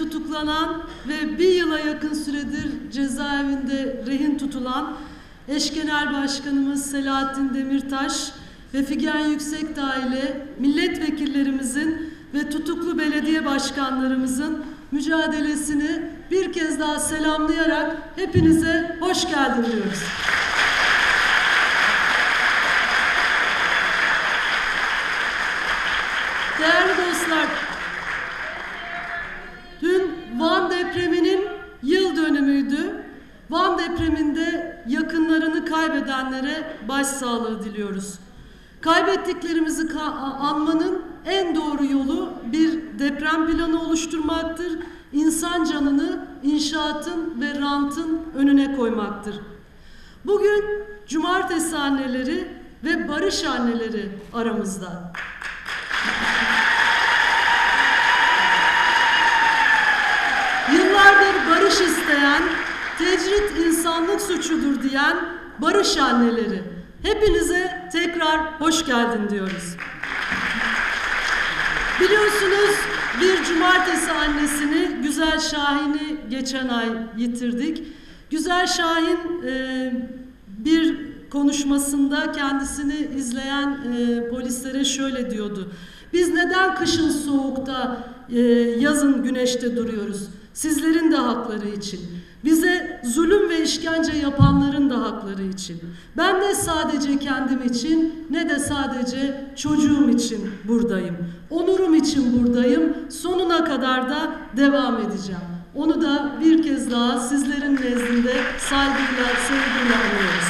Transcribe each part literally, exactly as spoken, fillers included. tutuklanan ve bir yıla yakın süredir cezaevinde rehin tutulan eş genel başkanımız Selahattin Demirtaş ve Figen Yüksekdağ ile milletvekillerimizin ve tutuklu belediye başkanlarımızın mücadelesini bir kez daha selamlayarak hepinize hoş geldin diyoruz. Değerli dostlar, dün Van depreminin yıl dönümüydü. Van depreminde yakınlarını kaybedenlere başsağlığı diliyoruz. Kaybettiklerimizi ka anmanın en doğru yolu bir deprem planı oluşturmaktır. İnsan canını inşaatın ve rantın önüne koymaktır. Bugün Cumartesi Anneleri ve Barış Anneleri aramızda. Yıllardır barış isteyen, tecrit insanlık suçudur diyen Barış Anneleri, hepinize tekrar hoş geldin diyoruz. Biliyorsunuz bir Cumartesi annesini, Güzel Şahin'i geçen ay yitirdik. Güzel Şahin e, bir konuşmasında kendisini izleyen e, polislere şöyle diyordu. Biz neden kışın soğukta, e, yazın güneşte duruyoruz? Sizlerin de hakları için. Bize zulüm ve işkence yapanların da hakları için. Ben ne sadece kendim için ne de sadece çocuğum için buradayım. Onurum için buradayım. Sonuna kadar da devam edeceğim. Onu da bir kez daha sizlerin nezdinde saygıyla, sevgiyle anıyoruz.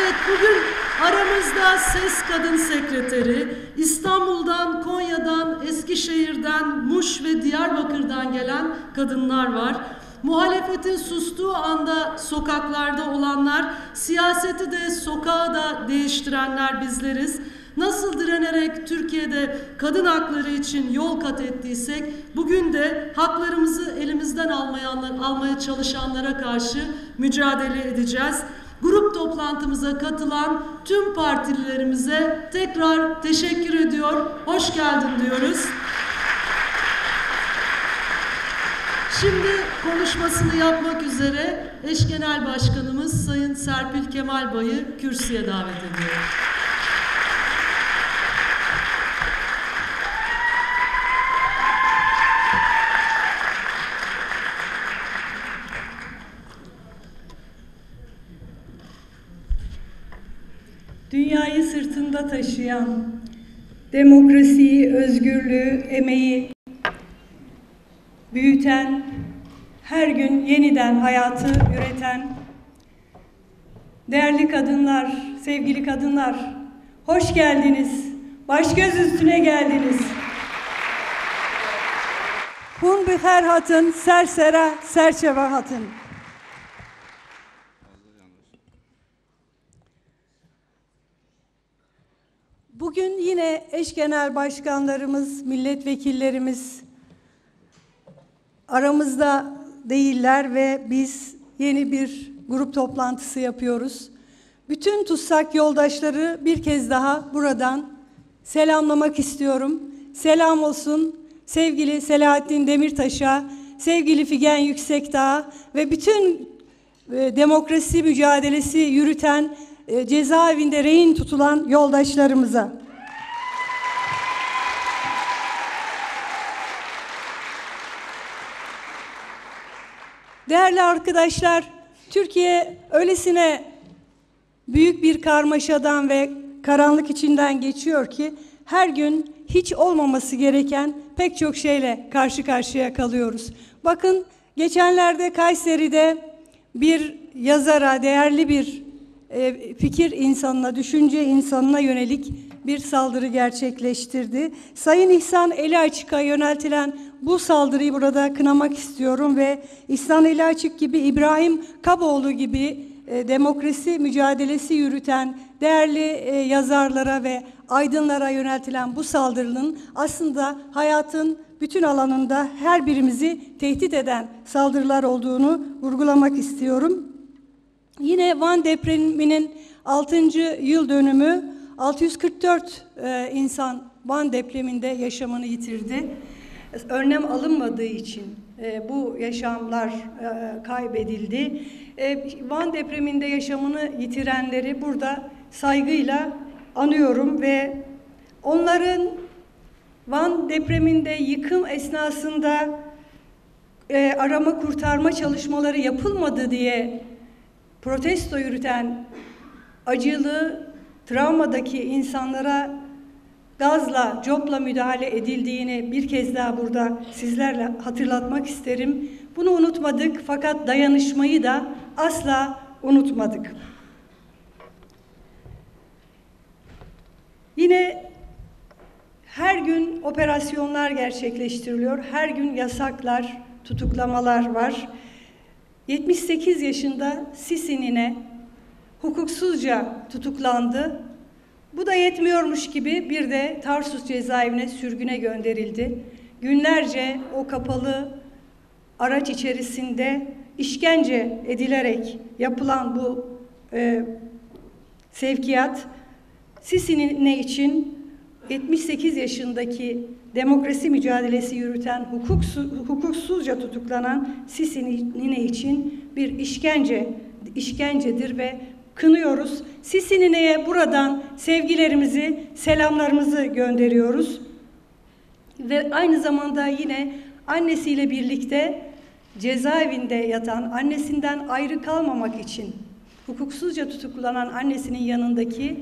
Evet, bugün aramızda SES Kadın Sekreteri, İstanbul'dan, Konya'dan, Eskişehir'den, Muş ve Diyarbakır'dan gelen kadınlar var. Muhalefetin sustuğu anda sokaklarda olanlar, siyaseti de sokağı da değiştirenler bizleriz. Nasıl direnerek Türkiye'de kadın hakları için yol kat ettiysek, bugün de haklarımızı elimizden almayanlar, almaya çalışanlara karşı mücadele edeceğiz. Grup toplantımıza katılan tüm partililerimize tekrar teşekkür ediyor, hoş geldin diyoruz. Şimdi konuşmasını yapmak üzere eş genel başkanımız Sayın Serpil Kemal Bay'ı kürsüye davet ediyorum. Dünyayı sırtında taşıyan, demokrasiyi, özgürlüğü, emeği büyüten, her gün yeniden hayatı üreten değerli kadınlar, sevgili kadınlar, hoş geldiniz, baş göz üstüne geldiniz. Pumbihar Hatun, Sersera, Serçeva Hatın. Bugün yine eş genel başkanlarımız, milletvekillerimiz aramızda değiller ve biz yeni bir grup toplantısı yapıyoruz. Bütün tutsak yoldaşları bir kez daha buradan selamlamak istiyorum. Selam olsun sevgili Selahattin Demirtaş'a, sevgili Figen Yüksekdağ'a ve bütün demokrasi mücadelesi yürüten, cezaevinde rehin tutulan yoldaşlarımıza. Değerli arkadaşlar, Türkiye öylesine büyük bir karmaşadan ve karanlık içinden geçiyor ki her gün hiç olmaması gereken pek çok şeyle karşı karşıya kalıyoruz. Bakın, geçenlerde Kayseri'de bir yazara, değerli bir fikir insanına, düşünce insanına yönelik bir saldırı gerçekleştirdi. Sayın İhsan Eli Açık'a yöneltilen bu saldırıyı burada kınamak istiyorum ve İhsan Eli Açık gibi, İbrahim Kaboğlu gibi e, demokrasi mücadelesi yürüten değerli e, yazarlara ve aydınlara yöneltilen bu saldırının aslında hayatın bütün alanında her birimizi tehdit eden saldırılar olduğunu vurgulamak istiyorum. Yine Van depreminin altıncı yıl dönümü, altı yüz kırk dört e, insan Van depreminde yaşamını yitirdi. önlem alınmadığı için e, bu yaşamlar e, kaybedildi. E, Van depreminde yaşamını yitirenleri burada saygıyla anıyorum ve onların Van depreminde yıkım esnasında e, arama kurtarma çalışmaları yapılmadı diye protesto yürüten acılı, travmadaki insanlara gazla, copla müdahale edildiğini bir kez daha burada sizlerle hatırlatmak isterim. Bunu unutmadık fakat dayanışmayı da asla unutmadık. Yine her gün operasyonlar gerçekleştiriliyor. Her gün yasaklar, tutuklamalar var. yetmiş sekiz yaşında Sise Nine hukuksuzca tutuklandı. Bu da yetmiyormuş gibi bir de Tarsus cezaevine sürgüne gönderildi. Günlerce o kapalı araç içerisinde işkence edilerek yapılan bu e, sevkiyat Sise Nine için yetmiş sekiz yaşındaki demokrasi mücadelesi yürüten hukuksuz, hukuksuzca tutuklanan Sise Nine için bir işkence işkencedir ve kınıyoruz. Sise Nine'ye buradan sevgilerimizi, selamlarımızı gönderiyoruz. Ve aynı zamanda yine annesiyle birlikte cezaevinde yatan, annesinden ayrı kalmamak için hukuksuzca tutuklanan annesinin yanındaki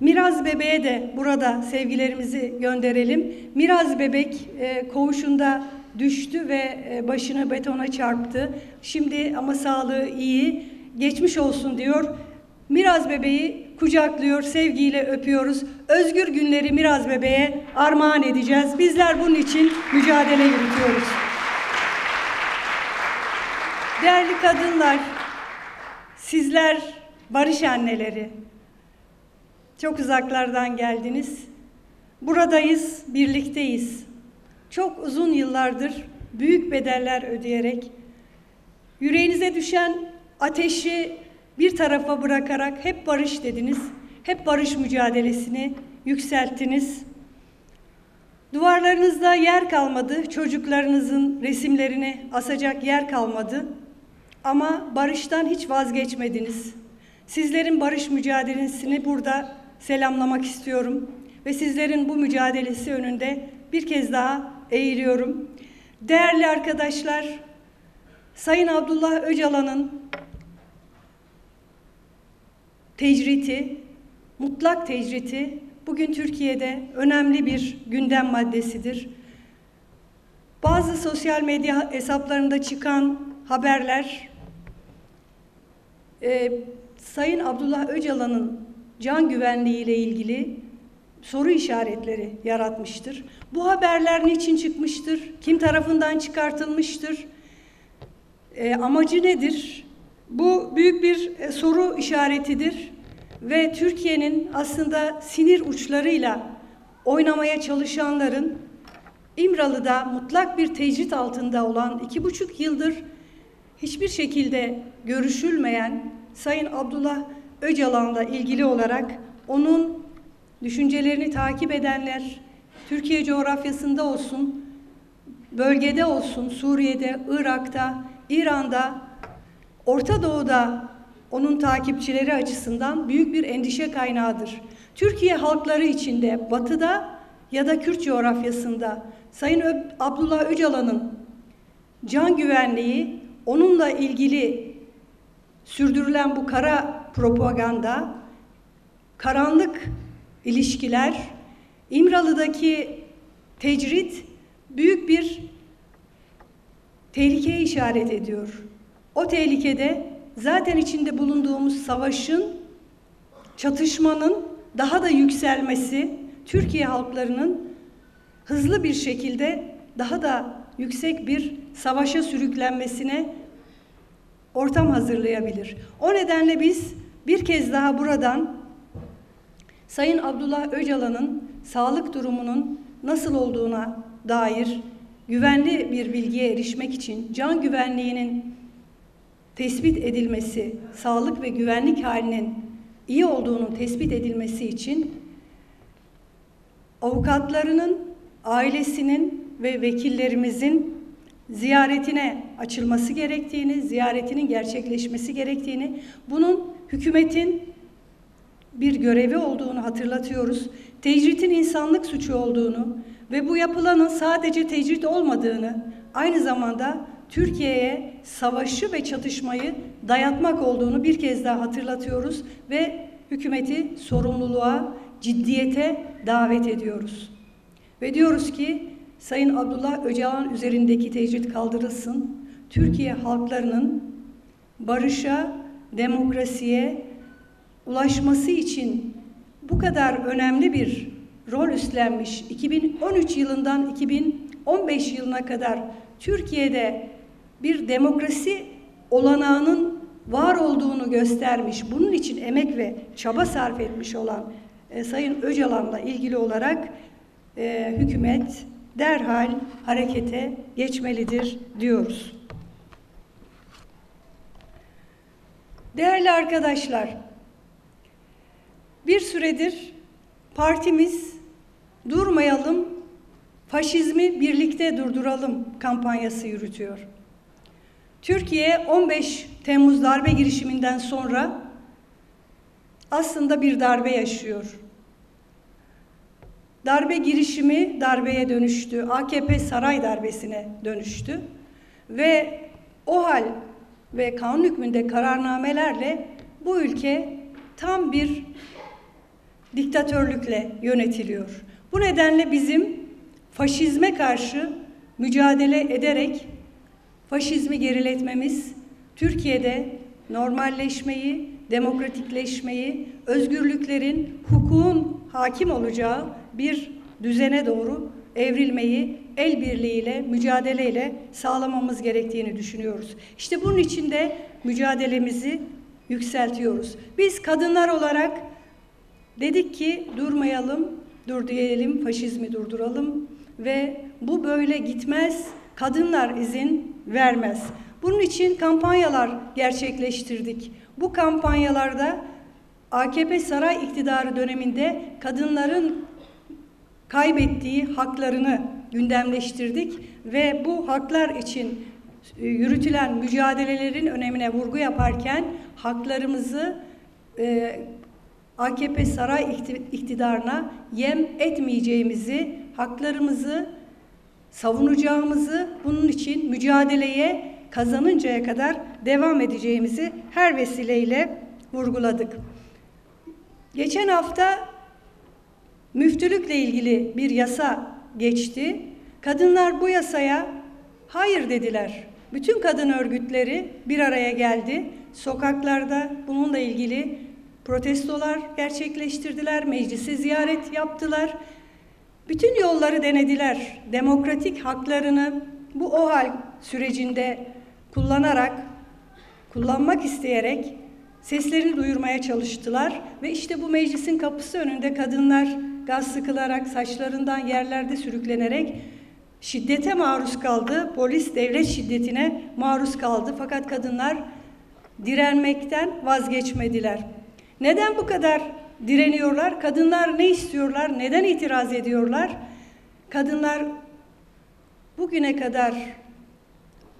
Miraz Bebek'e de burada sevgilerimizi gönderelim. Miraz Bebek e, koğuşunda düştü ve e, başını betona çarptı. Şimdi ama sağlığı iyi. Geçmiş olsun diyor. Miraz Bebeği kucaklıyor, sevgiyle öpüyoruz. Özgür günleri Miraz Bebeğe armağan edeceğiz. Bizler bunun için mücadele yürütüyoruz. Değerli kadınlar, sizler Barış Anneleri. Çok uzaklardan geldiniz. Buradayız, birlikteyiz. Çok uzun yıllardır büyük bedeller ödeyerek, yüreğinize düşen ateşi bir tarafa bırakarak hep barış dediniz, hep barış mücadelesini yükselttiniz. Duvarlarınızda yer kalmadı, çocuklarınızın resimlerini asacak yer kalmadı. Ama barıştan hiç vazgeçmediniz. Sizlerin barış mücadelesini burada selamlamak istiyorum ve sizlerin bu mücadelesi önünde bir kez daha eğiliyorum. Değerli arkadaşlar, Sayın Abdullah Öcalan'ın tecriti, mutlak tecriti bugün Türkiye'de önemli bir gündem maddesidir. Bazı sosyal medya hesaplarında çıkan haberler, e, Sayın Abdullah Öcalan'ın can güvenliği ile ilgili soru işaretleri yaratmıştır. Bu haberler niçin çıkmıştır? Kim tarafından çıkartılmıştır? E, amacı nedir? Bu büyük bir e, soru işaretidir ve Türkiye'nin aslında sinir uçlarıyla oynamaya çalışanların İmralı'da mutlak bir tecrit altında olan iki buçuk yıldır hiçbir şekilde görüşülmeyen Sayın Abdullah Öcalan'la ilgili olarak onun düşüncelerini takip edenler, Türkiye coğrafyasında olsun, bölgede olsun, Suriye'de, Irak'ta, İran'da, Orta Doğu'da onun takipçileri açısından büyük bir endişe kaynağıdır. Türkiye halkları içinde, Batı'da ya da Kürt coğrafyasında Sayın Abdullah Öcalan'ın can güvenliği, onunla ilgili sürdürülen bu kara propaganda, karanlık ilişkiler, İmralı'daki tecrit büyük bir tehlikeye işaret ediyor. O tehlikede zaten içinde bulunduğumuz savaşın, çatışmanın daha da yükselmesi, Türkiye halklarının hızlı bir şekilde daha da yüksek bir savaşa sürüklenmesine ortam hazırlayabilir. O nedenle biz bir kez daha buradan Sayın Abdullah Öcalan'ın sağlık durumunun nasıl olduğuna dair güvenli bir bilgiye erişmek için can güvenliğinin tespit edilmesi, sağlık ve güvenlik halinin iyi olduğunun tespit edilmesi için avukatlarının, ailesinin ve vekillerimizin ziyaretine açılması gerektiğini, ziyaretinin gerçekleşmesi gerektiğini, bunun hükümetin bir görevi olduğunu hatırlatıyoruz. Tecritin insanlık suçu olduğunu ve bu yapılanın sadece tecrit olmadığını, aynı zamanda Türkiye'ye savaşı ve çatışmayı dayatmak olduğunu bir kez daha hatırlatıyoruz ve hükümeti sorumluluğa, ciddiyete davet ediyoruz. Ve diyoruz ki Sayın Abdullah Öcalan üzerindeki tecrit kaldırılsın. Türkiye halklarının barışa, demokrasiye ulaşması için bu kadar önemli bir rol üstlenmiş, iki bin on üç yılından iki bin on beş yılına kadar Türkiye'de bir demokrasi olanağının var olduğunu göstermiş, bunun için emek ve çaba sarf etmiş olan e, Sayın Öcalan'la ilgili olarak e, hükümet derhal harekete geçmelidir diyoruz. Değerli arkadaşlar, bir süredir partimiz "Durmayalım, faşizmi birlikte durduralım" kampanyası yürütüyor. Türkiye on beş Temmuz darbe girişiminden sonra aslında bir darbe yaşıyor. Darbe girişimi darbeye dönüştü. A K P saray darbesine dönüştü. Ve OHAL ve kanun hükmünde kararnamelerle bu ülke tam bir diktatörlükle yönetiliyor. Bu nedenle bizim faşizme karşı mücadele ederek faşizmi geriletmemiz, Türkiye'de normalleşmeyi, demokratikleşmeyi, özgürlüklerin, hukukun hakim olacağı bir düzene doğru evrilmeyi el birliğiyle, mücadeleyle sağlamamız gerektiğini düşünüyoruz. İşte bunun için de mücadelemizi yükseltiyoruz. Biz kadınlar olarak dedik ki durmayalım, dur diyelim, faşizmi durduralım ve bu böyle gitmez, kadınlar izin vermez. Bunun için kampanyalar gerçekleştirdik. Bu kampanyalarda A K P saray iktidarı döneminde kadınların kaybettiği haklarını gündemleştirdik ve bu haklar için yürütülen mücadelelerin önemine vurgu yaparken haklarımızı e, A K P saray iktidarına yem etmeyeceğimizi, haklarımızı savunacağımızı, bunun için mücadeleye kazanıncaya kadar devam edeceğimizi her vesileyle vurguladık. Geçen hafta müftülükle ilgili bir yasa geçti. Kadınlar bu yasaya hayır dediler. Bütün kadın örgütleri bir araya geldi. Sokaklarda bununla ilgili protestolar gerçekleştirdiler, meclise ziyaret yaptılar. Bütün yolları denediler. Demokratik haklarını bu OHAL sürecinde kullanarak, kullanmak isteyerek seslerini duyurmaya çalıştılar. Ve işte bu meclisin kapısı önünde kadınlar gaz sıkılarak, saçlarından yerlerde sürüklenerek şiddete maruz kaldı. Polis devlet şiddetine maruz kaldı. Fakat kadınlar direnmekten vazgeçmediler. Neden bu kadar direniyorlar? Kadınlar ne istiyorlar? Neden itiraz ediyorlar? Kadınlar bugüne kadar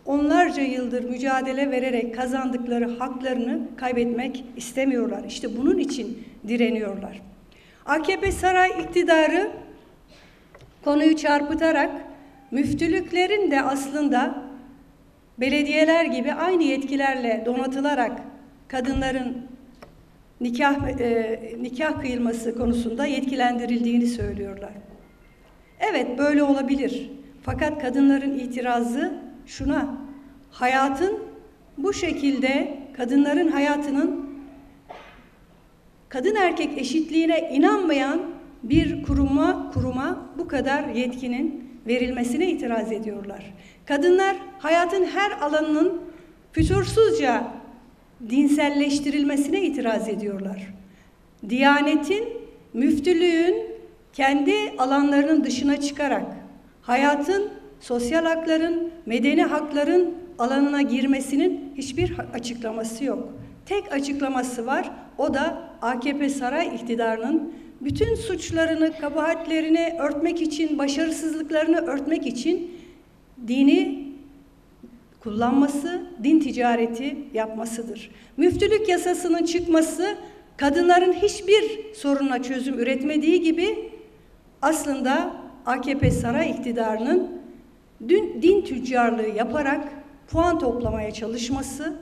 onlarca yıldır mücadele vererek kazandıkları haklarını kaybetmek istemiyorlar. İşte bunun için direniyorlar. A K P saray iktidarı konuyu çarpıtarak müftülüklerin de aslında belediyeler gibi aynı yetkilerle donatılarak kadınların nikah e, nikah kıyılması konusunda yetkilendirildiğini söylüyorlar. Evet, böyle olabilir. Fakat kadınların itirazı şuna: hayatın bu şekilde, kadınların hayatının kadın erkek eşitliğine inanmayan bir kuruma kuruma bu kadar yetkinin verilmesine itiraz ediyorlar. Kadınlar hayatın her alanının fütursuzca dinselleştirilmesine itiraz ediyorlar. Diyanetin, müftülüğün kendi alanlarının dışına çıkarak hayatın, sosyal hakların, medeni hakların alanına girmesinin hiçbir açıklaması yok. Tek açıklaması var, o da A K P saray iktidarının bütün suçlarını, kabahatlerini örtmek için, başarısızlıklarını örtmek için dini kullanması, din ticareti yapmasıdır. Müftülük yasasının çıkması kadınların hiçbir sorununa çözüm üretmediği gibi aslında A K P saray iktidarının dün din tüccarlığı yaparak puan toplamaya çalışması,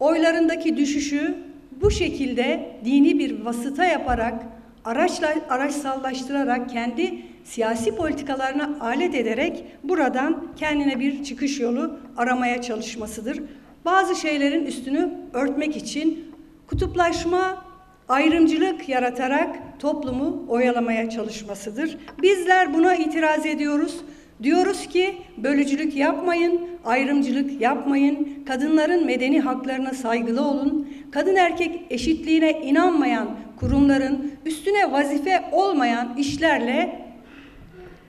oylarındaki düşüşü bu şekilde dini bir vasıta yaparak, araçla, araçsallaştırarak, kendi siyasi politikalarına alet ederek buradan kendine bir çıkış yolu aramaya çalışmasıdır. Bazı şeylerin üstünü örtmek için kutuplaşma, ayrımcılık yaratarak toplumu oyalamaya çalışmasıdır. Bizler buna itiraz ediyoruz. Diyoruz ki bölücülük yapmayın, ayrımcılık yapmayın, kadınların medeni haklarına saygılı olun, kadın erkek eşitliğine inanmayan kurumların üstüne vazife olmayan işlerle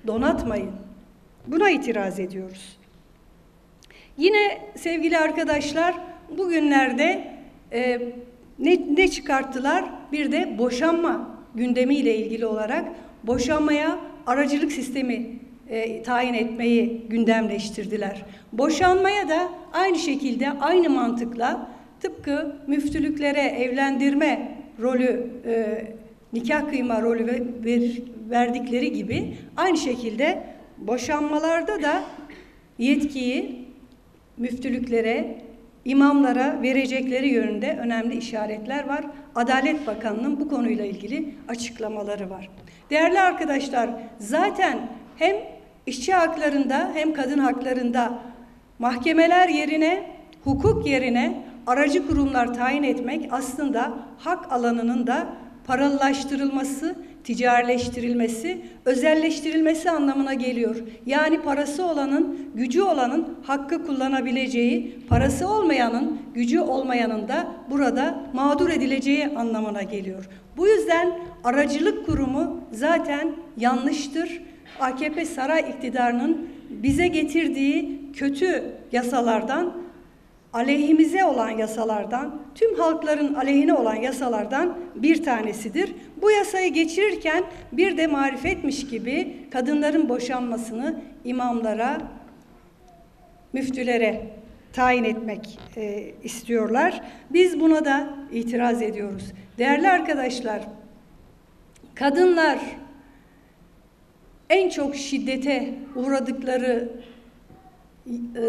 donatmayın. Buna itiraz ediyoruz. Yine sevgili arkadaşlar, bugünlerde e, ne, ne çıkarttılar? Bir de boşanma gündemiyle ilgili olarak boşanmaya aracılık sistemi E, tayin etmeyi gündemleştirdiler. Boşanmaya da aynı şekilde, aynı mantıkla tıpkı müftülüklere evlendirme rolü, e, nikah kıyma rolü ve, ver, verdikleri gibi aynı şekilde boşanmalarda da yetkiyi müftülüklere, imamlara verecekleri yönünde önemli işaretler var. Adalet Bakanı'nın bu konuyla ilgili açıklamaları var. Değerli arkadaşlar, zaten hem işçi haklarında hem kadın haklarında mahkemeler yerine, hukuk yerine aracı kurumlar tayin etmek aslında hak alanının da paralılaştırılması, ticarileştirilmesi, özelleştirilmesi anlamına geliyor. Yani parası olanın, gücü olanın hakkı kullanabileceği, parası olmayanın, gücü olmayanın da burada mağdur edileceği anlamına geliyor. Bu yüzden aracılık kurumu zaten yanlıştır. A K P saray iktidarının bize getirdiği kötü yasalardan, aleyhimize olan yasalardan, tüm halkların aleyhine olan yasalardan bir tanesidir. Bu yasayı geçirirken bir de marifetmiş gibi kadınların boşanmasını imamlara, müftülere tayin etmek e, istiyorlar. Biz buna da itiraz ediyoruz. Değerli arkadaşlar, kadınlar en çok şiddete uğradıkları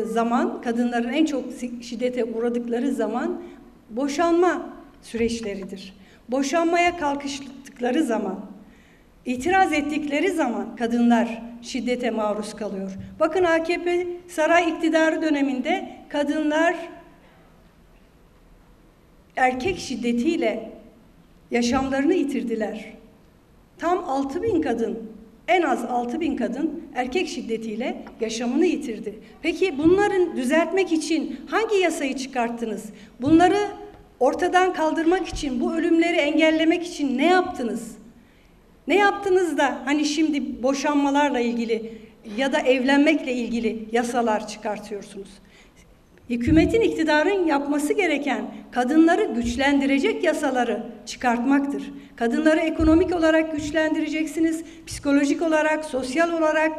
zaman, kadınların en çok şiddete uğradıkları zaman boşanma süreçleridir. Boşanmaya kalkıştıkları zaman, itiraz ettikleri zaman kadınlar şiddete maruz kalıyor. Bakın A K P saray iktidarı döneminde kadınlar erkek şiddetiyle yaşamlarını yitirdiler. Tam altı bin kadın, en az altı bin kadın erkek şiddetiyle yaşamını yitirdi. Peki bunların düzeltmek için hangi yasayı çıkarttınız? Bunları ortadan kaldırmak için, bu ölümleri engellemek için ne yaptınız? Ne yaptınız da hani şimdi boşanmalarla ilgili ya da evlenmekle ilgili yasalar çıkartıyorsunuz? Hükümetin, iktidarın yapması gereken kadınları güçlendirecek yasaları çıkartmaktır. Kadınları ekonomik olarak güçlendireceksiniz, psikolojik olarak, sosyal olarak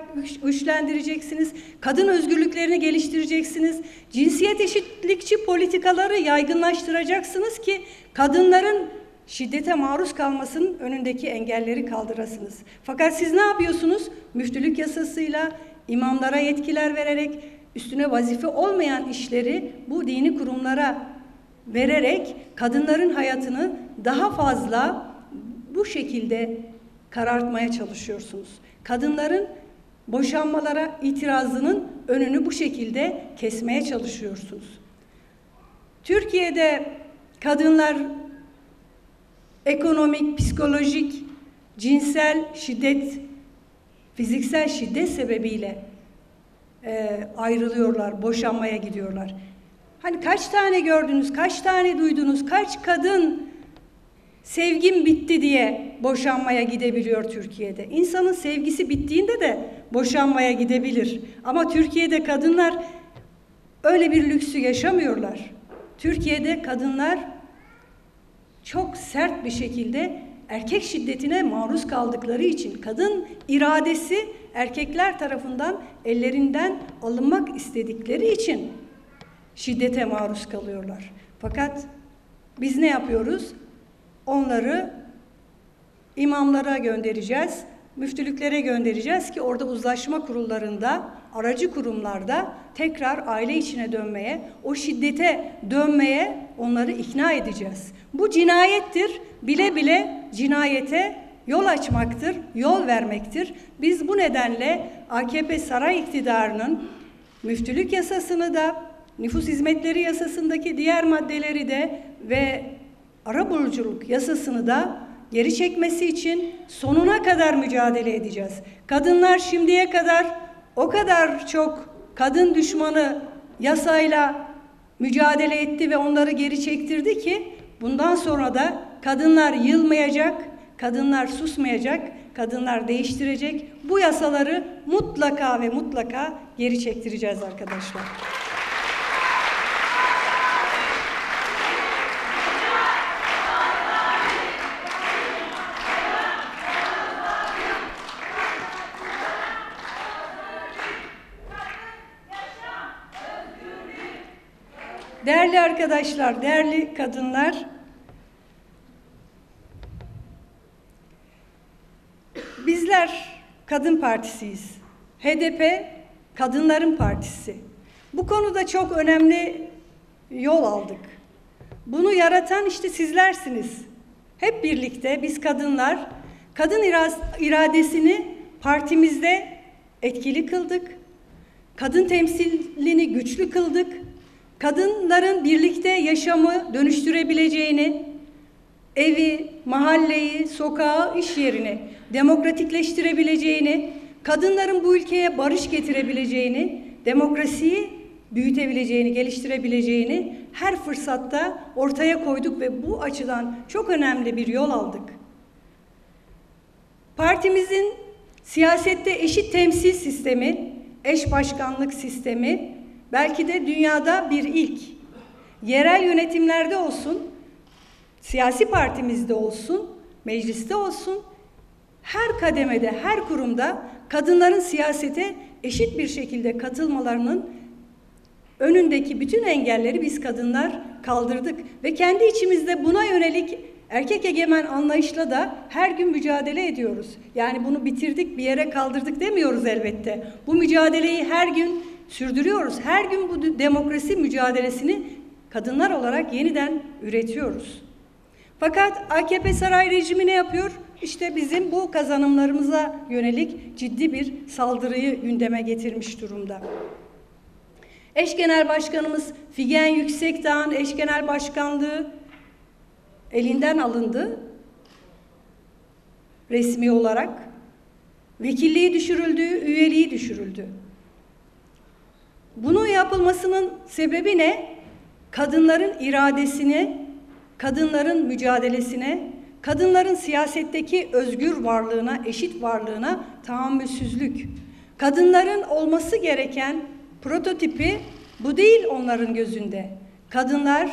güçlendireceksiniz, kadın özgürlüklerini geliştireceksiniz, cinsiyet eşitlikçi politikaları yaygınlaştıracaksınız ki kadınların şiddete maruz kalmasının önündeki engelleri kaldırasınız. Fakat siz ne yapıyorsunuz? Müftülük yasasıyla, imamlara yetkiler vererek, üstüne vazife olmayan işleri bu dini kurumlara vererek kadınların hayatını daha fazla bu şekilde karartmaya çalışıyorsunuz. Kadınların boşanmalara itirazının önünü bu şekilde kesmeye çalışıyorsunuz. Türkiye'de kadınlar ekonomik, psikolojik, cinsel şiddet, fiziksel şiddet sebebiyle E, ayrılıyorlar, boşanmaya gidiyorlar. Hani kaç tane gördünüz, kaç tane duydunuz, kaç kadın sevgim bitti diye boşanmaya gidebiliyor Türkiye'de. İnsanın sevgisi bittiğinde de boşanmaya gidebilir. Ama Türkiye'de kadınlar öyle bir lüksü yaşamıyorlar. Türkiye'de kadınlar çok sert bir şekilde erkek şiddetine maruz kaldıkları için kadın iradesi erkekler tarafından ellerinden alınmak istedikleri için şiddete maruz kalıyorlar. Fakat biz ne yapıyoruz? Onları imamlara göndereceğiz, müftülüklere göndereceğiz ki orada uzlaşma kurullarında, aracı kurumlarda tekrar aile içine dönmeye, o şiddete dönmeye onları ikna edeceğiz. Bu cinayettir, bile bile cinayete yol açmaktır, yol vermektir. Biz bu nedenle A K P saray iktidarının müftülük yasasını da, nüfus hizmetleri yasasındaki diğer maddeleri de ve arabuluculuk yasasını da geri çekmesi için sonuna kadar mücadele edeceğiz. Kadınlar şimdiye kadar o kadar çok kadın düşmanı yasayla mücadele etti ve onları geri çektirdi ki bundan sonra da kadınlar yılmayacak, kadınlar susmayacak, kadınlar değiştirecek. Bu yasaları mutlaka ve mutlaka geri çektireceğiz arkadaşlar. Değerli arkadaşlar, değerli kadınlar, bizler kadın partisiyiz. H D P kadınların partisi. Bu konuda çok önemli yol aldık. Bunu yaratan işte sizlersiniz. Hep birlikte biz kadınlar, kadın iradesini partimizde etkili kıldık. Kadın temsilini güçlü kıldık. Kadınların birlikte yaşamı dönüştürebileceğini, evi, mahalleyi, sokağı, iş yerini demokratikleştirebileceğini, kadınların bu ülkeye barış getirebileceğini, demokrasiyi büyütebileceğini, geliştirebileceğini her fırsatta ortaya koyduk ve bu açıdan çok önemli bir yol aldık. Partimizin siyasette eşit temsil sistemi, eş başkanlık sistemi, belki de dünyada bir ilk. Yerel yönetimlerde olsun, siyasi partimizde olsun, mecliste olsun, her kademede, her kurumda kadınların siyasete eşit bir şekilde katılmalarının önündeki bütün engelleri biz kadınlar kaldırdık. Ve kendi içimizde buna yönelik erkek egemen anlayışla da her gün mücadele ediyoruz. Yani bunu bitirdik, bir yere kaldırdık demiyoruz elbette. Bu mücadeleyi her gün sürdürüyoruz. Her gün bu demokrasi mücadelesini kadınlar olarak yeniden üretiyoruz. Fakat A K P saray rejimi ne yapıyor? İşte bizim bu kazanımlarımıza yönelik ciddi bir saldırıyı gündeme getirmiş durumda. Eş Genel Başkanımız Figen Yüksekdağ'ın eş genel başkanlığı elinden alındı. Resmi olarak. Vekilliği düşürüldü, üyeliği düşürüldü. Bunun yapılmasının sebebi ne? Kadınların iradesine, kadınların mücadelesine, kadınların siyasetteki özgür varlığına, eşit varlığına tahammülsüzlük. Kadınların olması gereken prototipi bu değil onların gözünde. Kadınlar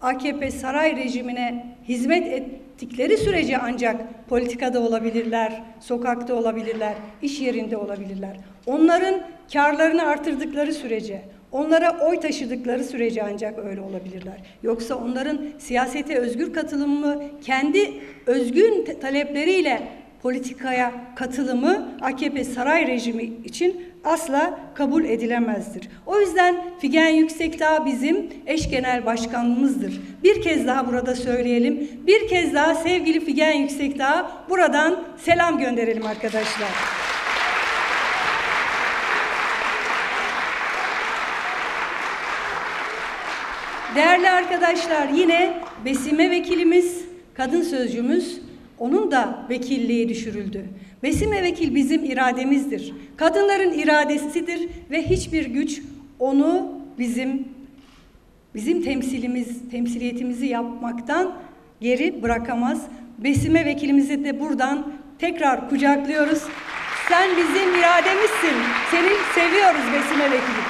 A K P saray rejimine hizmet ettikleri sürece ancak politikada olabilirler, sokakta olabilirler, iş yerinde olabilirler. Onların kârlarını artırdıkları sürece, onlara oy taşıdıkları sürece ancak öyle olabilirler. Yoksa onların siyasete özgür katılımı, kendi özgün talepleriyle politikaya katılımı A K P saray rejimi için asla kabul edilemezdir. O yüzden Figen Yüksekdağ bizim eş genel başkanımızdır. Bir kez daha burada söyleyelim. Bir kez daha sevgili Figen Yüksekdağ'a buradan selam gönderelim arkadaşlar. Değerli arkadaşlar, yine Besime vekilimiz, kadın sözcümüz, onun da vekilliği düşürüldü. Besime vekil bizim irademizdir. Kadınların iradesidir ve hiçbir güç onu bizim bizim temsilimiz, temsiliyetimizi yapmaktan geri bırakamaz. Besime vekilimizi de buradan tekrar kucaklıyoruz. Sen bizim irademizsin. Seni seviyoruz Besime vekili.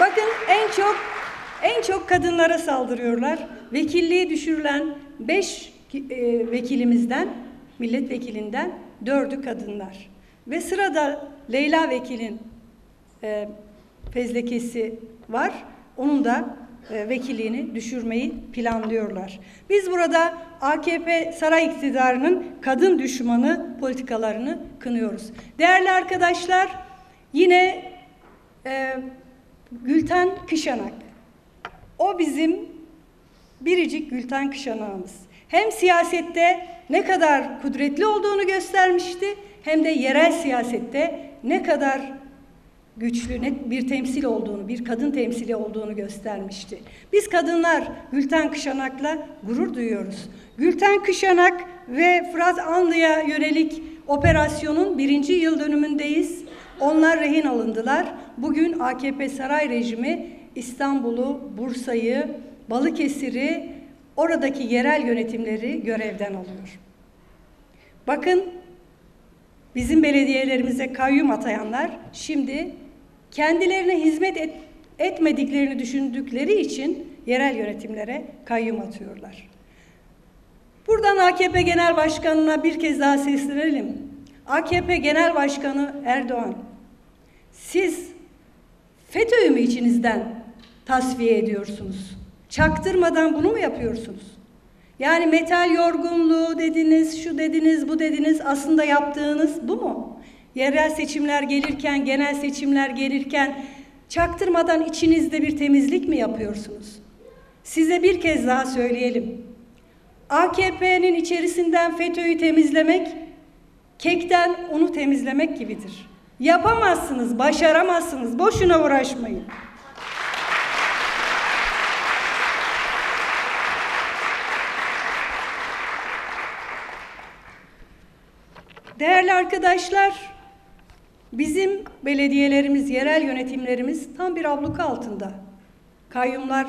Bakın en çok en çok kadınlara saldırıyorlar. Vekilliği düşürülen beş vekilimizden, milletvekilinden dördü kadınlar. Ve sırada Leyla Vekil'in e, fezlekesi var. Onun da e, vekilliğini düşürmeyi planlıyorlar. Biz burada A K P saray iktidarının kadın düşmanı politikalarını kınıyoruz. Değerli arkadaşlar, yine e, Gülten Kışanak. O bizim biricik Gülten Kışanak'ımız. Hem siyasette ne kadar kudretli olduğunu göstermişti, hem de yerel siyasette ne kadar güçlü, net bir temsil olduğunu, bir kadın temsili olduğunu göstermişti. Biz kadınlar Gülten Kışanak'la gurur duyuyoruz. Gülten Kışanak ve Fraz Anlı'ya yönelik operasyonun birinci yıl dönümündeyiz. Onlar rehin alındılar. Bugün A K P saray rejimi İstanbul'u, Bursa'yı, Balıkesir'i, oradaki yerel yönetimleri görevden alıyor. Bakın, bizim belediyelerimize kayyum atayanlar şimdi kendilerine hizmet et, etmediklerini düşündükleri için yerel yönetimlere kayyum atıyorlar. Buradan A K P Genel Başkanı'na bir kez daha seslenelim. A K P Genel Başkanı Erdoğan, siz FETÖ'yü mü içinizden tasfiye ediyorsunuz? Çaktırmadan bunu mu yapıyorsunuz? Yani metal yorgunluğu dediniz, şu dediniz, bu dediniz. Aslında yaptığınız bu mu? Yerel seçimler gelirken, genel seçimler gelirken çaktırmadan içinizde bir temizlik mi yapıyorsunuz? Size bir kez daha söyleyelim. A K P'nin içerisinden FETÖ'yü temizlemek, kekten unu temizlemek gibidir. Yapamazsınız, başaramazsınız. Boşuna uğraşmayın. Değerli arkadaşlar, bizim belediyelerimiz, yerel yönetimlerimiz tam bir abluka altında. Kayyumlar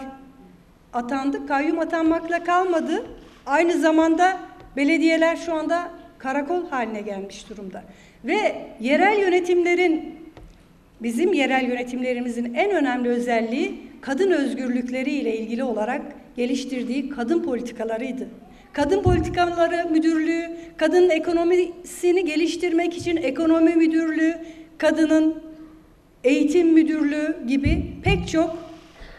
atandı, kayyum atanmakla kalmadı. Aynı zamanda belediyeler şu anda karakol haline gelmiş durumda. Ve yerel yönetimlerin, bizim yerel yönetimlerimizin en önemli özelliği kadın özgürlükleri ile ilgili olarak geliştirdiği kadın politikalarıydı. Kadın Politikaları Müdürlüğü, kadının ekonomisini geliştirmek için Ekonomi Müdürlüğü, kadının Eğitim Müdürlüğü gibi pek çok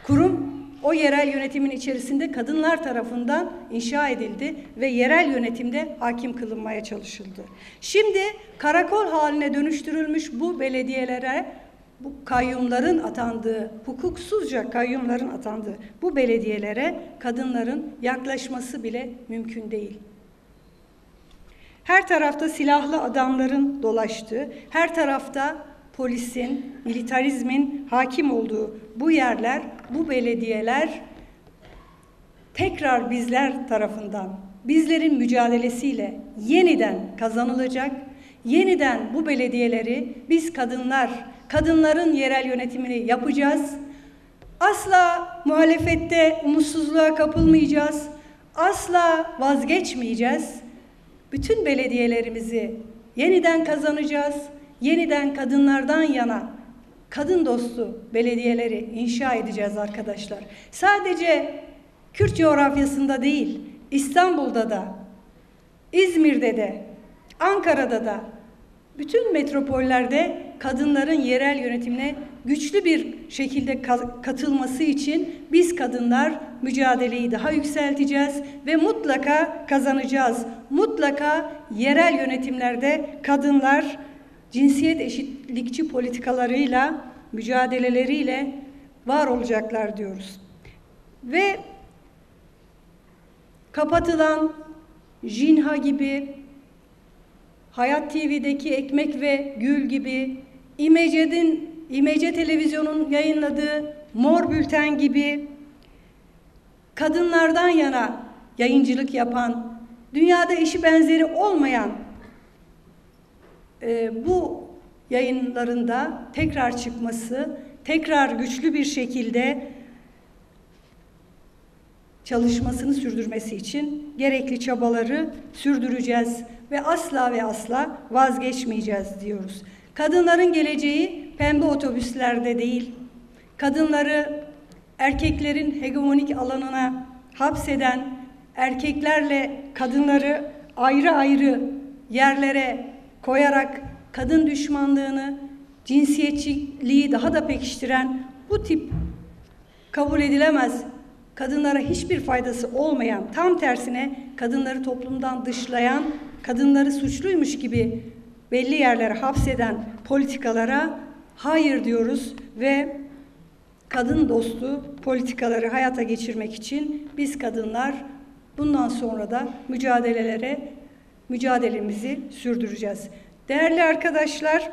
kurum o yerel yönetimin içerisinde kadınlar tarafından inşa edildi ve yerel yönetimde hakim kılınmaya çalışıldı. Şimdi karakol haline dönüştürülmüş bu belediyelere, bu kayyumların atandığı, hukuksuzca kayyumların atandığı bu belediyelere kadınların yaklaşması bile mümkün değil. Her tarafta silahlı adamların dolaştığı, her tarafta polisin, militarizmin hakim olduğu bu yerler, bu belediyeler tekrar bizler tarafından, bizlerin mücadelesiyle yeniden kazanılacak, yeniden bu belediyeleri biz kadınlar, kadınların yerel yönetimini yapacağız. Asla muhalefette umutsuzluğa kapılmayacağız. Asla vazgeçmeyeceğiz. Bütün belediyelerimizi yeniden kazanacağız. Yeniden kadınlardan yana kadın dostu belediyeleri inşa edeceğiz arkadaşlar. Sadece Kürt coğrafyasında değil, İstanbul'da da, İzmir'de de, Ankara'da da, bütün metropollerde kadınların yerel yönetimine güçlü bir şekilde katılması için biz kadınlar mücadeleyi daha yükselteceğiz ve mutlaka kazanacağız. Mutlaka yerel yönetimlerde kadınlar cinsiyet eşitlikçi politikalarıyla, mücadeleleriyle var olacaklar diyoruz. Ve kapatılan Jinha gibi, Hayat T V'deki Ekmek ve Gül gibi, İmece'nin, İmece Televizyon'un yayınladığı Mor Bülten gibi kadınlardan yana yayıncılık yapan, dünyada eşi benzeri olmayan e, bu yayınlarında tekrar çıkması, tekrar güçlü bir şekilde çalışmasını sürdürmesi için gerekli çabaları sürdüreceğiz ve asla ve asla vazgeçmeyeceğiz diyoruz. Kadınların geleceği pembe otobüslerde değil, kadınları erkeklerin hegemonik alanına hapseden, erkeklerle kadınları ayrı ayrı yerlere koyarak kadın düşmanlığını, cinsiyetçiliği daha da pekiştiren bu tip kabul edilemez, kadınlara hiçbir faydası olmayan, tam tersine kadınları toplumdan dışlayan, kadınları suçluymuş gibi belli yerlere hapseden politikalara hayır diyoruz ve kadın dostu politikaları hayata geçirmek için biz kadınlar bundan sonra da mücadelelere, mücadelemizi sürdüreceğiz. Değerli arkadaşlar,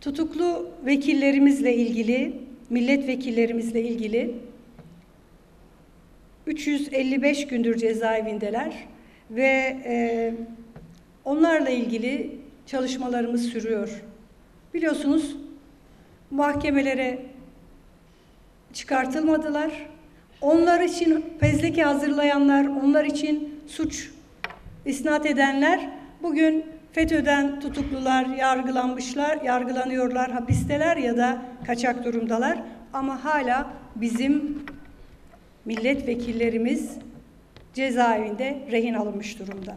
tutuklu vekillerimizle ilgili, milletvekillerimizle ilgili üç yüz elli beş gündür cezaevindeler ve e, onlarla ilgili çalışmalarımız sürüyor. Biliyorsunuz mahkemelere çıkartılmadılar. Onlar için fezleke hazırlayanlar, onlar için suç isnat edenler bugün FETÖ'den tutuklular, yargılanmışlar, yargılanıyorlar, hapisteler ya da kaçak durumdalar. Ama hala bizim milletvekillerimiz cezaevinde rehin alınmış durumda.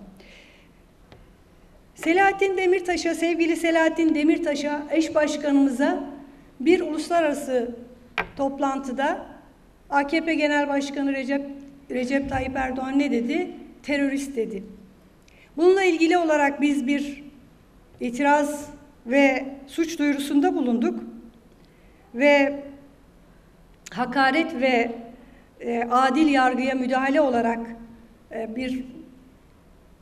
Selahattin Demirtaş'a, sevgili Selahattin Demirtaş'a, eş başkanımıza bir uluslararası toplantıda A K P Genel Başkanı Recep, Recep Tayyip Erdoğan ne dedi? Terörist dedi. Bununla ilgili olarak biz bir itiraz ve suç duyurusunda bulunduk ve hakaret ve e, adil yargıya müdahale olarak e, bir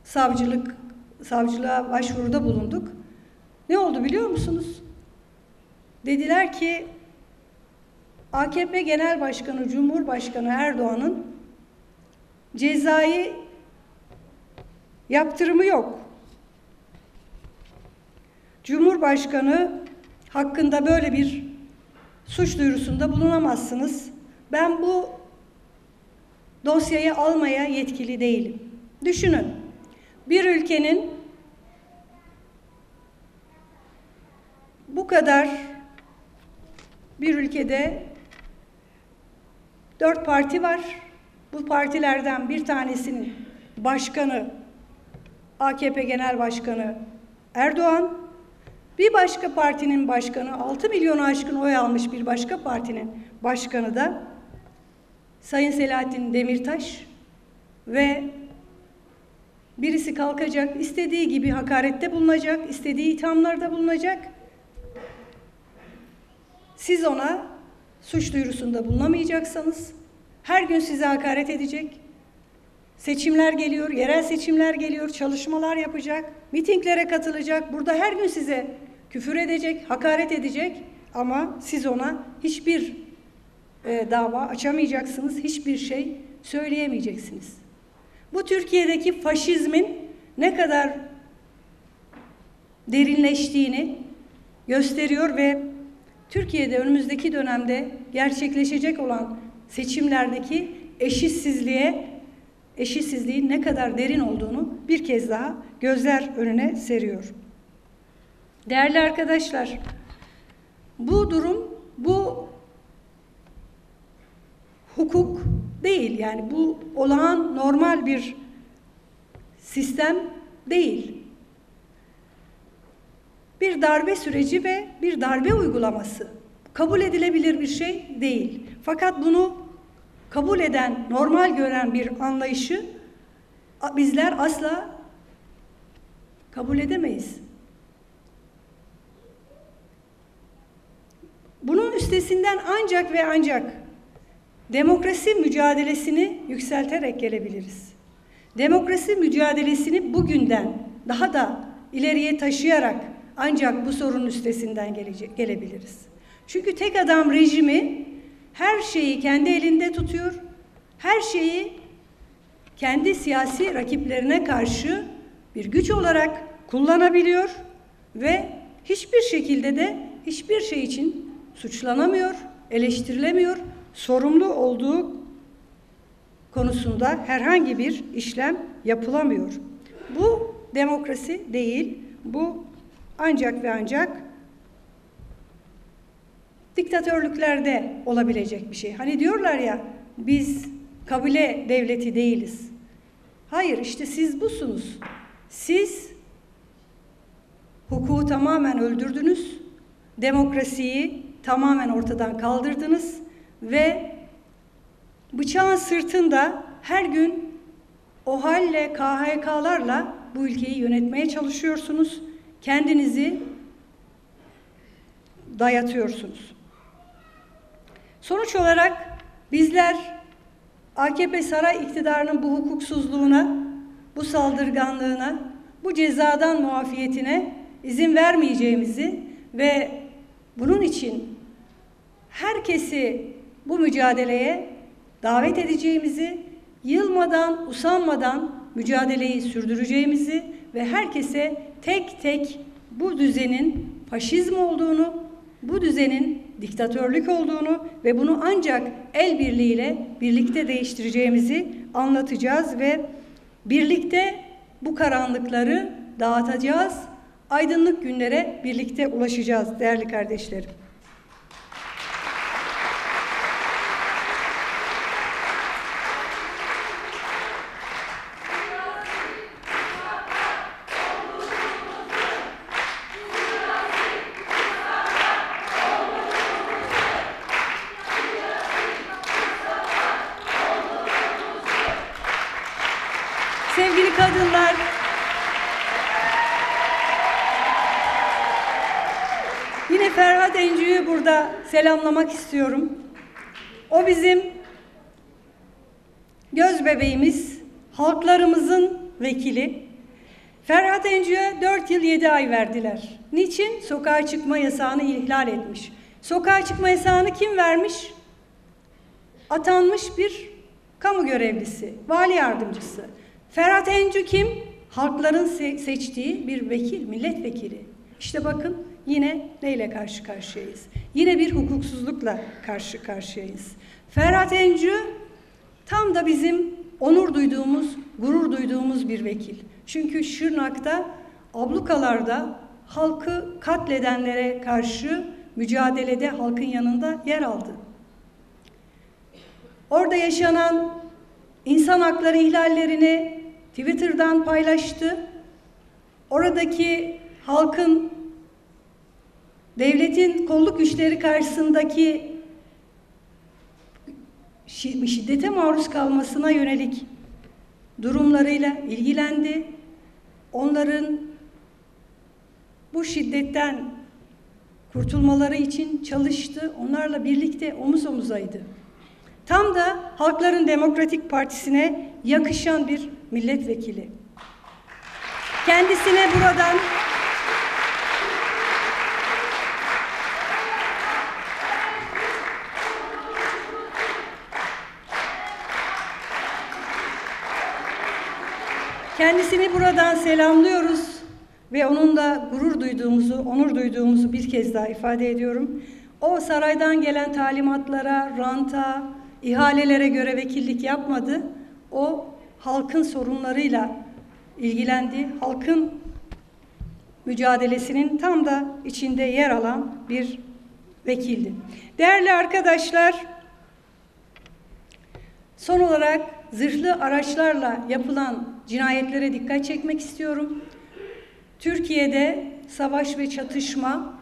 savcılık savcılığa başvuruda bulunduk. Ne oldu biliyor musunuz? Dediler ki A K P Genel Başkanı Cumhurbaşkanı Erdoğan'ın cezai yaptırımı yok. Cumhurbaşkanı hakkında böyle bir suç duyurusunda bulunamazsınız. Ben bu dosyayı almaya yetkili değilim. Düşünün, bir ülkenin bu kadar, bir ülkede dört parti var. Bu partilerden bir tanesinin başkanı A K P Genel Başkanı Erdoğan, bir başka partinin başkanı, altı milyonu aşkın oy almış bir başka partinin başkanı da Sayın Selahattin Demirtaş ve birisi kalkacak, istediği gibi hakarette bulunacak, istediği ithamlarda bulunacak. Siz ona suç duyurusunda bulunamayacaksanız, her gün size hakaret edecek. Seçimler geliyor, yerel seçimler geliyor, çalışmalar yapacak, mitinglere katılacak, burada her gün size küfür edecek, hakaret edecek ama siz ona hiçbir e, dava açamayacaksınız, hiçbir şey söyleyemeyeceksiniz. Bu Türkiye'deki faşizmin ne kadar derinleştiğini gösteriyor ve Türkiye'de önümüzdeki dönemde gerçekleşecek olan seçimlerdeki eşitsizliğe, eşitsizliğin ne kadar derin olduğunu bir kez daha gözler önüne seriyor. Değerli arkadaşlar, bu durum, bu hukuk değil, yani bu olağan normal bir sistem değil. Bir darbe süreci ve bir darbe uygulaması kabul edilebilir bir şey değil. Fakat bunu kabul eden, normal gören bir anlayışı bizler asla kabul edemeyiz. Bunun üstesinden ancak ve ancak demokrasi mücadelesini yükselterek gelebiliriz. Demokrasi mücadelesini bugünden daha da ileriye taşıyarak ancak bu sorunun üstesinden gelebiliriz. Çünkü tek adam rejimi her şeyi kendi elinde tutuyor, her şeyi kendi siyasi rakiplerine karşı bir güç olarak kullanabiliyor ve hiçbir şekilde de hiçbir şey için suçlanamıyor, eleştirilemiyor, sorumlu olduğu konusunda herhangi bir işlem yapılamıyor. Bu demokrasi değil, bu ancak ve ancak diktatörlüklerde olabilecek bir şey. Hani diyorlar ya, biz kabile devleti değiliz. Hayır, işte siz busunuz. Siz hukuku tamamen öldürdünüz, demokrasiyi tamamen ortadan kaldırdınız ve bıçağın sırtında her gün OHAL'le, K H K'larla bu ülkeyi yönetmeye çalışıyorsunuz. Kendinizi dayatıyorsunuz. Sonuç olarak bizler A K P saray iktidarının bu hukuksuzluğuna, bu saldırganlığına, bu cezadan muafiyetine izin vermeyeceğimizi ve bunun için herkesi bu mücadeleye davet edeceğimizi, yılmadan, usanmadan mücadeleyi sürdüreceğimizi ve herkese tek tek bu düzenin faşizm olduğunu, bu düzenin diktatörlük olduğunu ve bunu ancak el birliğiyle birlikte değiştireceğimizi anlatacağız ve birlikte bu karanlıkları dağıtacağız. Aydınlık günlere birlikte ulaşacağız değerli kardeşlerim. Sevgili kadınlar, yine Ferhat Encü'yü burada selamlamak istiyorum. O bizim göz bebeğimiz, halklarımızın vekili. Ferhat Encü'ye dört yıl yedi ay verdiler. Niçin? Sokağa çıkma yasağını ihlal etmiş. Sokağa çıkma yasağını kim vermiş? Atanmış bir kamu görevlisi, vali yardımcısı. Ferhat Encü kim? Halkların seçtiği bir vekil, milletvekili. İşte bakın yine neyle karşı karşıyayız? Yine bir hukuksuzlukla karşı karşıyayız. Ferhat Encü tam da bizim onur duyduğumuz, gurur duyduğumuz bir vekil. Çünkü Şırnak'ta, ablukalarda halkı katledenlere karşı mücadelede halkın yanında yer aldı. Orada yaşanan insan hakları ihlallerini Twitter'dan paylaştı. Oradaki halkın, devletin kolluk güçleri karşısındaki şiddete maruz kalmasına yönelik durumlarıyla ilgilendi. Onların bu şiddetten kurtulmaları için çalıştı. Onlarla birlikte omuz omuzaydı. Tam da Halkların Demokratik Partisi'ne yakışan bir milletvekili. Kendisine buradan Kendisini buradan selamlıyoruz ve onunla gurur duyduğumuzu, onur duyduğumuzu bir kez daha ifade ediyorum. O saraydan gelen talimatlara, ranta, İhalelere göre vekillik yapmadı. O halkın sorunlarıyla ilgilendi. Halkın mücadelesinin tam da içinde yer alan bir vekildi. Değerli arkadaşlar, son olarak zırhlı araçlarla yapılan cinayetlere dikkat çekmek istiyorum. Türkiye'de savaş ve çatışma,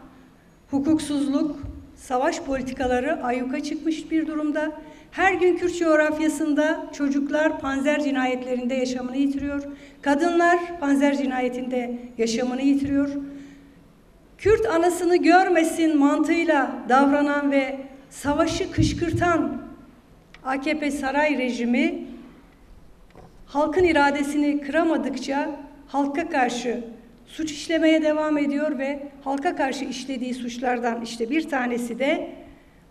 hukuksuzluk, savaş politikaları ayyuka çıkmış bir durumda. Her gün Kürt coğrafyasında çocuklar panzer cinayetlerinde yaşamını yitiriyor. Kadınlar panzer cinayetinde yaşamını yitiriyor. Kürt anasını görmesin mantığıyla davranan ve savaşı kışkırtan A K P saray rejimi halkın iradesini kıramadıkça halka karşı suç işlemeye devam ediyor ve halka karşı işlediği suçlardan işte bir tanesi de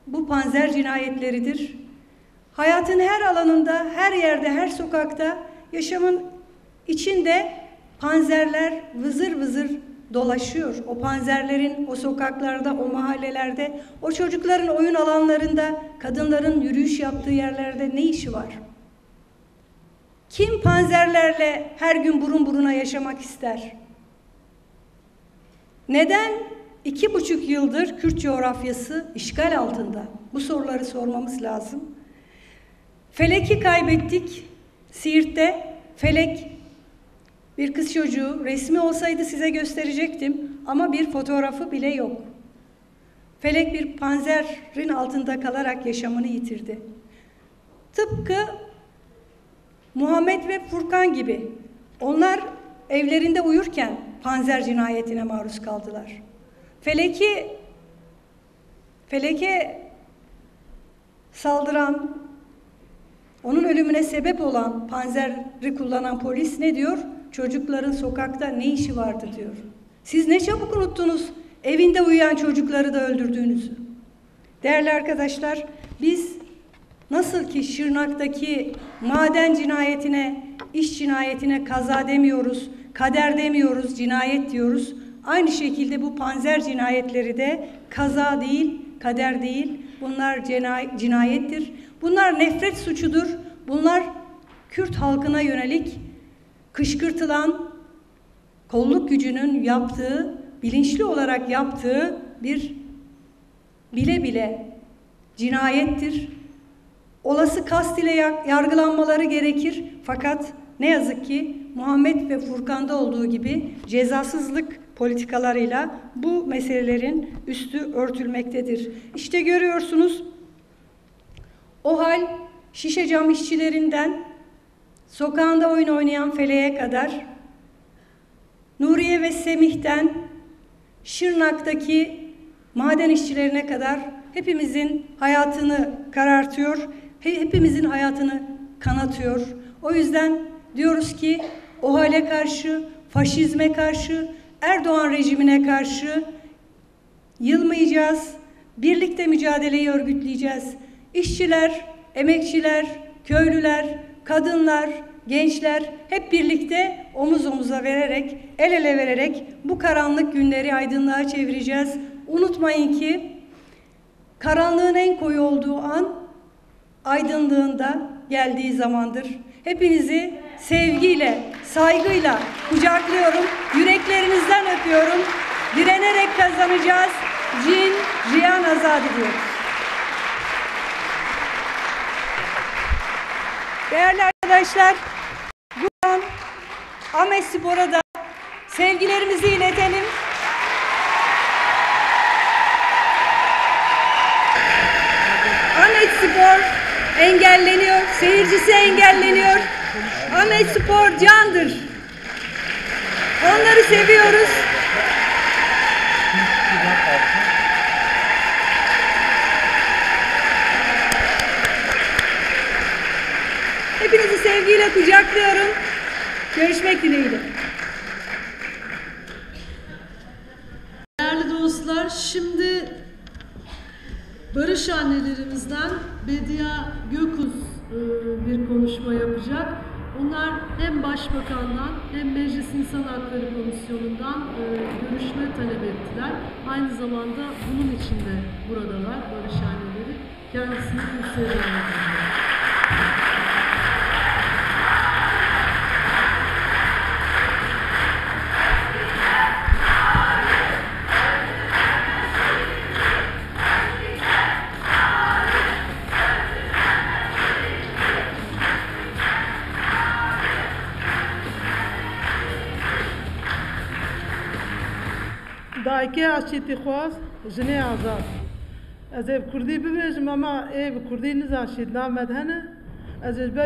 bu panzer cinayetleridir. Hayatın her alanında, her yerde, her sokakta, yaşamın içinde panzerler vızır vızır dolaşıyor. O panzerlerin o sokaklarda, o mahallelerde, o çocukların oyun alanlarında, kadınların yürüyüş yaptığı yerlerde ne işi var? Kim panzerlerle her gün burun buruna yaşamak ister? Neden İki buçuk yıldır Kürt coğrafyası işgal altında. Bu soruları sormamız lazım. Felek'i kaybettik. Siirt'te Felek, bir kız çocuğu, resmi olsaydı size gösterecektim ama bir fotoğrafı bile yok. Felek bir panzerin altında kalarak yaşamını yitirdi. Tıpkı Muhammed ve Furkan gibi, onlar evlerinde uyurken panzer cinayetine maruz kaldılar. Felek'i, Felek'e saldıran, onun ölümüne sebep olan panzeri kullanan polis ne diyor? Çocukların sokakta ne işi vardı diyor. Siz ne çabuk unuttunuz evinde uyuyan çocukları da öldürdüğünüzü. Değerli arkadaşlar, biz nasıl ki Şırnak'taki maden cinayetine, iş cinayetine kaza demiyoruz, kader demiyoruz, cinayet diyoruz. Aynı şekilde bu panzer cinayetleri de kaza değil, kader değil. Bunlar cinayettir. Bunlar nefret suçudur. Bunlar Kürt halkına yönelik kışkırtılan, kolluk gücünün yaptığı, bilinçli olarak yaptığı bir bile bile cinayettir. Olası kast ile yargılanmaları gerekir. Fakat ne yazık ki Muhammed ve Furkan'da olduğu gibi cezasızlık politikalarıyla bu meselelerin üstü örtülmektedir. İşte görüyorsunuz, o hal Şişecam işçilerinden sokağında oyun oynayan Feleğe kadar, Nuriye ve Semih'ten Şırnak'taki maden işçilerine kadar hepimizin hayatını karartıyor, hepimizin hayatını kanatıyor. O yüzden diyoruz ki o hale karşı, faşizme karşı, Erdoğan rejimine karşı yılmayacağız, birlikte mücadeleyi örgütleyeceğiz. İşçiler, emekçiler, köylüler, kadınlar, gençler hep birlikte omuz omuza vererek, el ele vererek bu karanlık günleri aydınlığa çevireceğiz. Unutmayın ki karanlığın en koyu olduğu an aydınlığın da geldiği zamandır. Hepinizi sevgiyle, saygıyla kucaklıyorum, yüreklerinizden öpüyorum. Direnerek kazanacağız. Cin, cihan azad ediyor. Değerli arkadaşlar, buradan Ahmet Spor'a da sevgilerimizi iletelim. Ahmet Spor engelleniyor, seyircisi engelleniyor. Ahmet Spor candır. Onları seviyoruz. Hepinizi sevgiyle kucaklıyorum. Görüşmek dileğiyle. Değerli dostlar, şimdi Barış annelerimizden Bediha Gökuz bir konuşma yapacak. Onlar hem Başbakan'dan hem Meclis İnsan Hakları Komisyonu'ndan görüşme talep ettiler. Aynı zamanda bunun için de buradalar Barış anneleri. Kendisini Türkiye'ye که آشتی خواست جنی آزاد از اب کردی ببینم اما اب کردی نزاشید نام مدهنه از اب